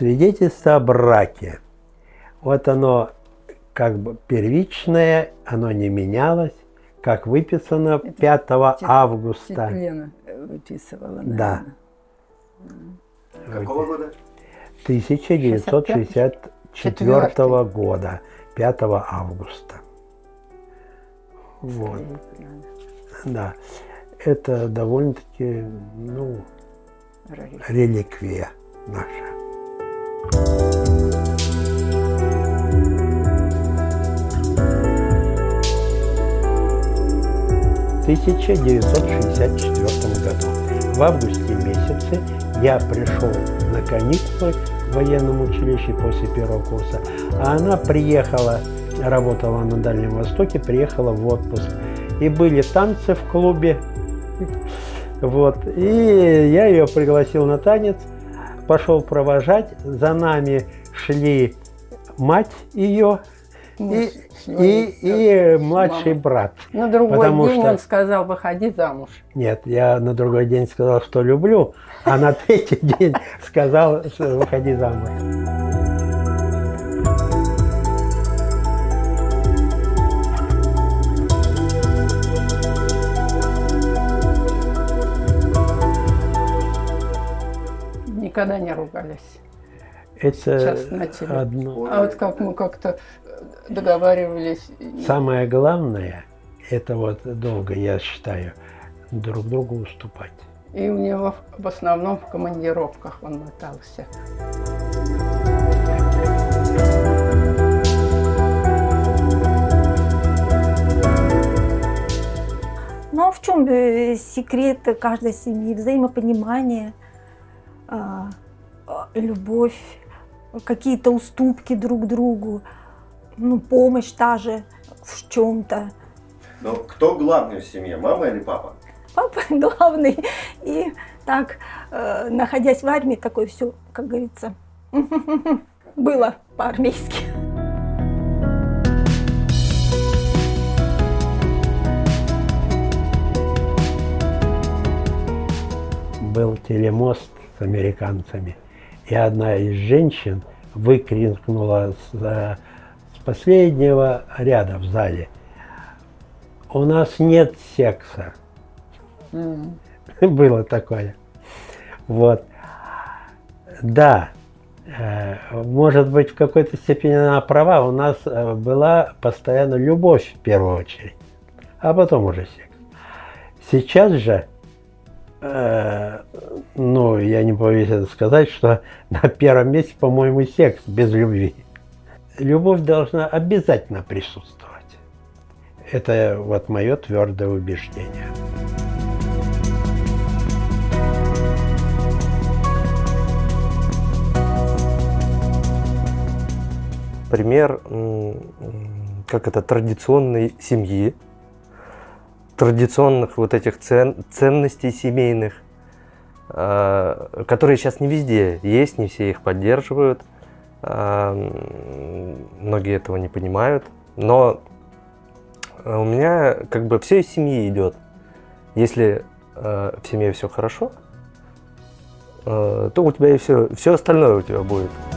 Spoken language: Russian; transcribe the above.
свидетельство о браке. Вот оно как бы первичное, оно не менялось, как выписано 5 августа. Тетлена выписывала, наверное. Да. Какого года? 1964 года, 5 августа. Вот. Да. Это довольно-таки, ну, реликвия наша. В 1964 году, в августе месяце, я пришел на каникулы в военном училище после первого курса, а она приехала, работала на Дальнем Востоке, приехала в отпуск. И были танцы в клубе. Вот. И я ее пригласил на танец, пошел провожать. За нами шли мать ее и младший брат. На другой день он сказал: выходи замуж. Нет, я на другой день сказал, что люблю, а на третий день сказал, что выходи замуж. Никогда не ругались. Это одно. А вот как мы как-то договаривались. Самое главное, это вот долго, я считаю, друг другу уступать. И у него в основном в командировках он мотался. Ну а в чем секрет каждой семьи? Взаимопонимание, любовь, какие-то уступки друг другу, ну, помощь та же в чем-то. Но кто главный в семье, мама или папа? Папа главный. И так, находясь в армии, такое все, как говорится, было по-армейски. Был телемост с американцами. И одна из женщин выкрикнула с последнего ряда в зале: «У нас нет секса». Было такое. Вот. Да, может быть, в какой-то степени она права. У нас была постоянно любовь в первую очередь, а потом уже секс. Сейчас же, ну, я не боюсь это сказать, что на первом месте, по-моему, секс без любви. Любовь должна обязательно присутствовать. Это вот мое твердое убеждение. Пример, как это, традиционной семьи, традиционных вот этих ценностей семейных, которые сейчас не везде есть, не все их поддерживают, многие этого не понимают. Но у меня как бы все из семьи идет. Если в семье все хорошо, то у тебя и все остальное у тебя будет.